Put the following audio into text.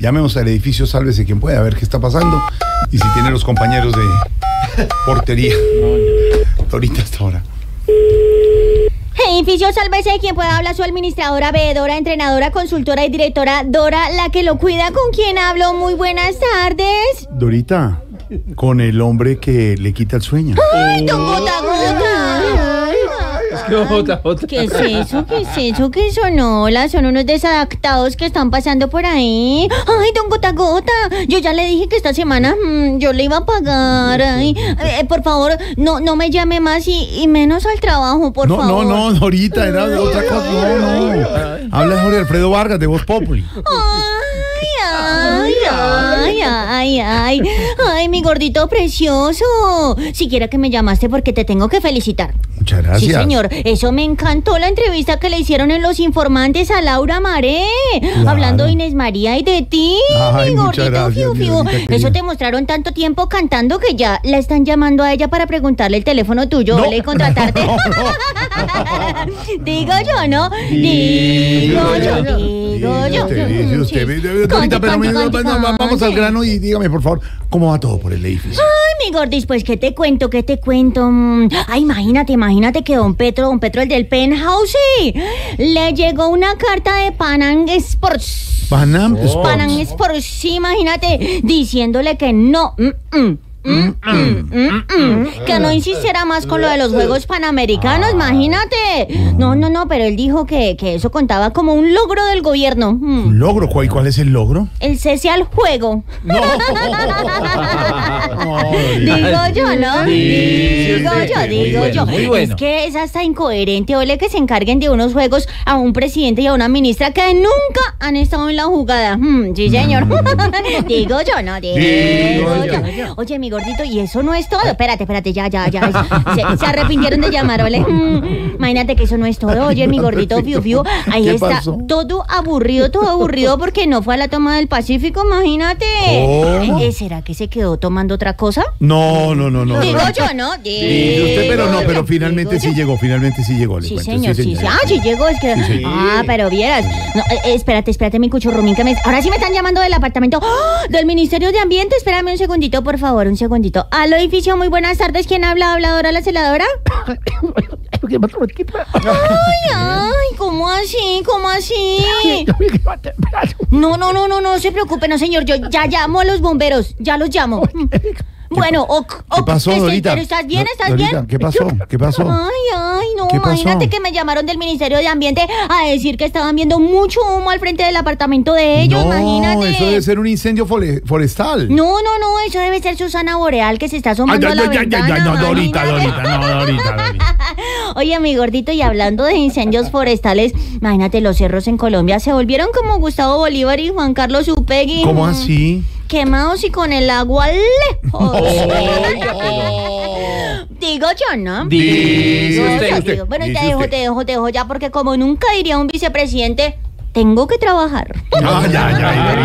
llamemos al edificio Sálvese quien pueda, a ver qué está pasando y si tiene los compañeros de portería. Dorita hasta ahora. Edificio Sálvese quien pueda, habla su administradora, veedora, entrenadora, consultora y directora Dora, la que lo cuida, con quien hablo. Muy buenas tardes. Dorita, con el hombre que le quita el sueño. ¡Ay, don Gota Gota! Es que Gota Gota. ¿Qué es eso? ¿Qué es eso? ¿Qué son? Hola, son unos desadaptados que están pasando por ahí. ¡Ay, don Gota Gota! Yo ya le dije que esta semana yo le iba a pagar. Ay, por favor, no me llame más y menos al trabajo, por favor. No, Dorita, era otra cosa. No. Habla Jorge Alfredo Vargas de Voz Populi. Ay, mi gordito precioso. Siquiera que me llamaste porque te tengo que felicitar. Muchas gracias. Sí, señor. Eso me encantó, la entrevista que le hicieron en Los Informantes a Laura Maré. Claro. Hablando de Inés María y de ti. Ay, mi gordito, gracias, fiu, fiu. Eso te mostraron tanto tiempo cantando que ya la están llamando a ella para preguntarle el teléfono tuyo. No. ¿Vale? Contratarte. No. Digo yo, ¿no? Digo yo. Vamos al grano y dígame, por favor, ¿cómo va todo por el edificio? Ay, mi gordis, pues, ¿qué te cuento? Ay, imagínate que don Petro, el del penthouse, sí, le llegó una carta de Pan Am Esports. Pan Am Esports. Pan Am Esports, sí, imagínate, diciéndole que no. Que no insistiera más con lo de los Juegos Panamericanos, imagínate. No, pero él dijo que eso contaba como un logro del gobierno. ¿Un logro? ¿Cuál es el logro? El cese al juego. No. Digo yo. Bueno. Es que es hasta incoherente, ole, que se encarguen de unos juegos a un presidente y a una ministra que nunca han estado en la jugada. Sí, señor. Digo yo. Oye, mi gordito, y eso no es todo. Espérate, ya. Se arrepintieron de llamar, ¿vale? Imagínate que eso no es todo. Oye, mi gordito, fiu, ahí está. Pasó? Todo aburrido porque no fue a la toma del Pacífico, imagínate. Oh. ¿Será que se quedó tomando otra cosa? No. Pero finalmente sí llegó, le cuento. Sí, señor. Sí llegó, es que... Sí. Pero vieras. No, espérate, mi cuchurrumín, que me... Ahora sí me están llamando del apartamento del Ministerio de Ambiente. Espérame un segundito, por favor, un segundito. Aló, edificio, muy buenas tardes. ¿Quién habla? ¿Habladora, la celadora? Ay, ¿cómo así? No se preocupe, no, señor. Yo ya llamo a los bomberos, ya los llamo. Bueno, ¿qué pasó, Dorita? Pero ¿Estás bien? ¿Qué pasó? Ay, no, imagínate que me llamaron del Ministerio de Ambiente a decir que estaban viendo mucho humo al frente del apartamento de ellos, imagínate. No, eso debe ser un incendio forestal. No, eso debe ser Susana Boreal que se está asomando a la ventana. Dorita. Oye, mi gordito, y hablando de incendios forestales, imagínate, los cerros en Colombia se volvieron como Gustavo Bolívar y Juan Carlos Upegui. ¿Cómo así? Quemados y con el agua lejos. Digo yo, ¿no? Bueno, te dejo ya, porque como nunca diría un vicepresidente, tengo que trabajar. No, ya.